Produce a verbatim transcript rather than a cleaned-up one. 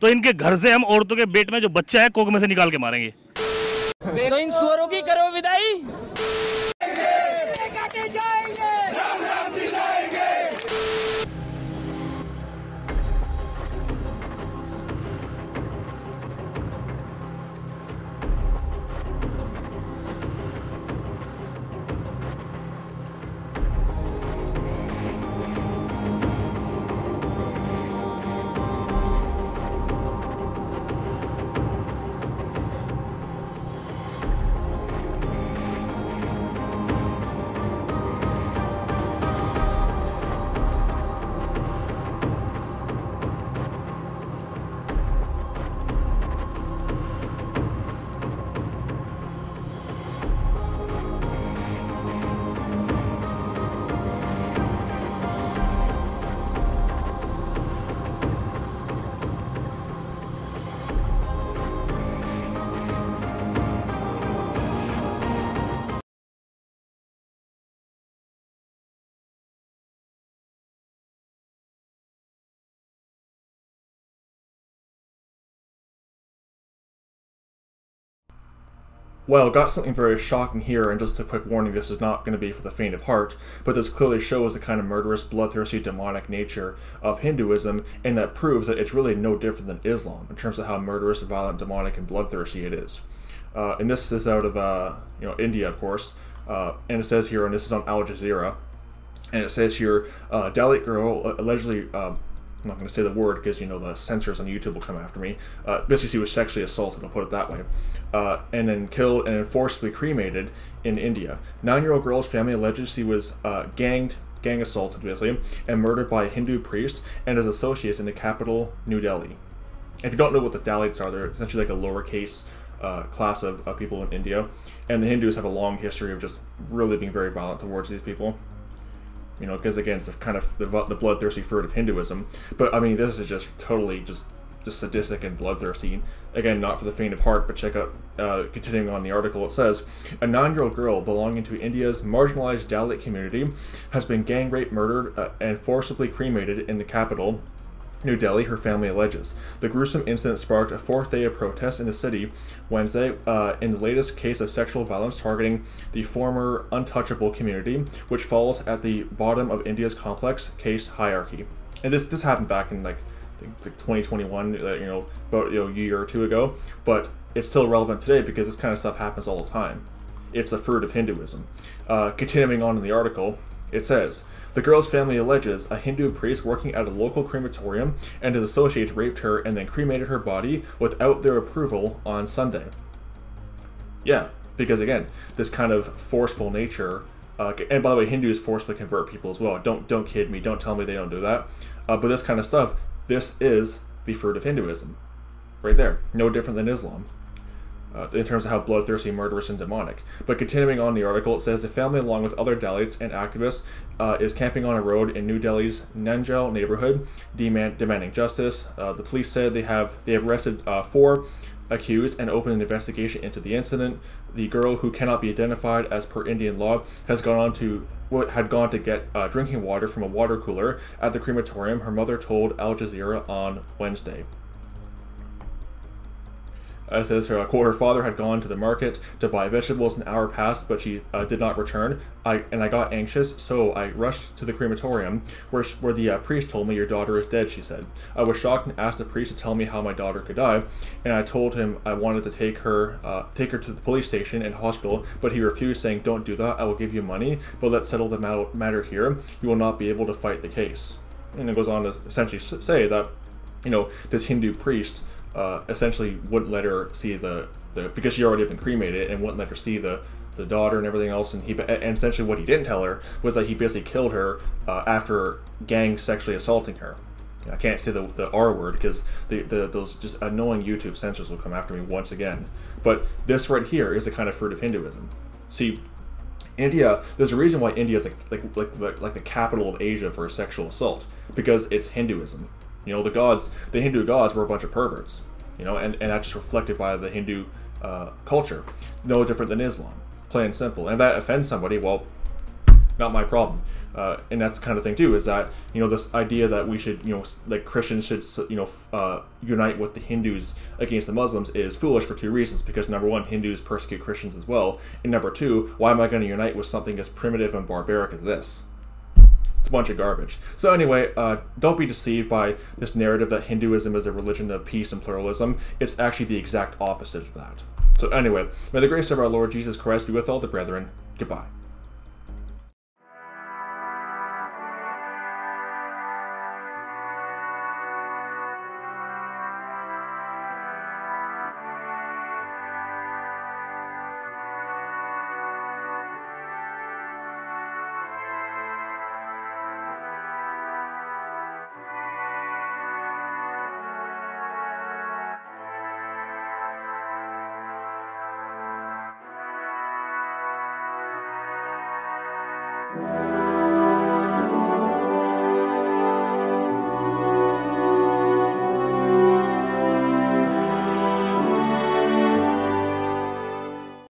तो इनके घर से हम औरतों के पेट में जो बच्चा है कोख में से निकाल के मारेंगे। तो इन सुअरों की करो विदाई। Well, got something very shocking here, and just a quick warning, this is not going to be for the faint of heart, but this clearly shows the kind of murderous, bloodthirsty, demonic nature of Hinduism, and that proves that it's really no different than Islam, in terms of how murderous, violent, demonic, and bloodthirsty it is. Uh, and this is out of, uh, you know, India, of course, uh, and it says here, and this is on Al Jazeera, and it says here, uh, Dalit girl allegedly, um, I'm not going to say the word because, you know, the censors on YouTube will come after me. Uh, basically, she was sexually assaulted, I'll put it that way, uh, and then killed and forcibly cremated in India. Nine-year-old girl's family alleged she was uh, ganged, gang assaulted, basically, and murdered by a Hindu priest and his associates in the capital, New Delhi. If you don't know what the Dalits are, they're essentially like a lowercase uh, class of, of people in India, and the Hindus have a long history of just really being very violent towards these people. You know, because again, it's the kind of the, the bloodthirsty fruit of Hinduism. But I mean, this is just totally just, just sadistic and bloodthirsty. Again, not for the faint of heart, but check out, uh, continuing on the article, it says, a nine-year-old girl belonging to India's marginalized Dalit community has been gang-raped, murdered, uh, and forcibly cremated in the capital, New Delhi, her family alleges. The gruesome incident sparked a fourth day of protests in the city Wednesday uh, in the latest case of sexual violence targeting the former untouchable community, which falls at the bottom of India's complex caste hierarchy. And this this happened back in like, like twenty twenty-one, you know, about you know, a year or two ago, but it's still relevant today because this kind of stuff happens all the time. It's the fruit of Hinduism. Uh, continuing on in the article, it says, the girl's family alleges a Hindu priest working at a local crematorium and his associates raped her and then cremated her body without their approval on Sunday. Yeah, because again, this kind of forceful nature, uh, and by the way, Hindus forcefully convert people as well. Don't don't kid me. Don't tell me they don't do that. Uh, but this kind of stuff, this is the fruit of Hinduism, right there. No different than Islam. Uh, in terms of how bloodthirsty, murderous, and demonic. But continuing on the article, it says the family, along with other Dalits and activists, uh, is camping on a road in New Delhi's Nangal neighborhood, demand, demanding justice. Uh, the police said they have they have arrested uh, four accused and opened an investigation into the incident. The girl, who cannot be identified as per Indian law, has gone on to what had gone to get uh, drinking water from a water cooler at the crematorium. Her mother told Al Jazeera on Wednesday. It says her, quote, her father had gone to the market to buy vegetables. An hour passed, but she uh, did not return. I and I got anxious, so I rushed to the crematorium, where she, where the uh, priest told me, your daughter is dead, she said. I was shocked and asked the priest to tell me how my daughter could die, and I told him I wanted to take her uh, take her to the police station and hospital, but he refused, saying, don't do that, I will give you money, but let's settle the matter here. You will not be able to fight the case. And it goes on to essentially say that, you know, this Hindu priest Uh, essentially wouldn't let her see the, the because she already had been cremated, and wouldn't let her see the the daughter and everything else, and he and essentially what he didn't tell her was that he basically killed her uh, after gang sexually assaulting her. I can't say the, the R word because the, the those just annoying YouTube censors will come after me once again. But this right here is the kind of fruit of Hinduism. See, India, there's a reason why India is like like like, like the capital of Asia for sexual assault, because it's Hinduism. You know, the gods, the Hindu gods were a bunch of perverts, you know, and, and that's just reflected by the Hindu uh, culture. No different than Islam, plain and simple. And if that offends somebody, well, not my problem. Uh, and that's the kind of thing too, is that, you know, this idea that we should, you know, like Christians should, you know, uh, unite with the Hindus against the Muslims is foolish for two reasons. Because number one, Hindus persecute Christians as well. And number two, why am I going to unite with something as primitive and barbaric as this? It's a bunch of garbage. So anyway, uh, don't be deceived by this narrative that Hinduism is a religion of peace and pluralism. It's actually the exact opposite of that. So anyway, may the grace of our Lord Jesus Christ be with all the brethren. Goodbye.